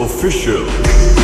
Official.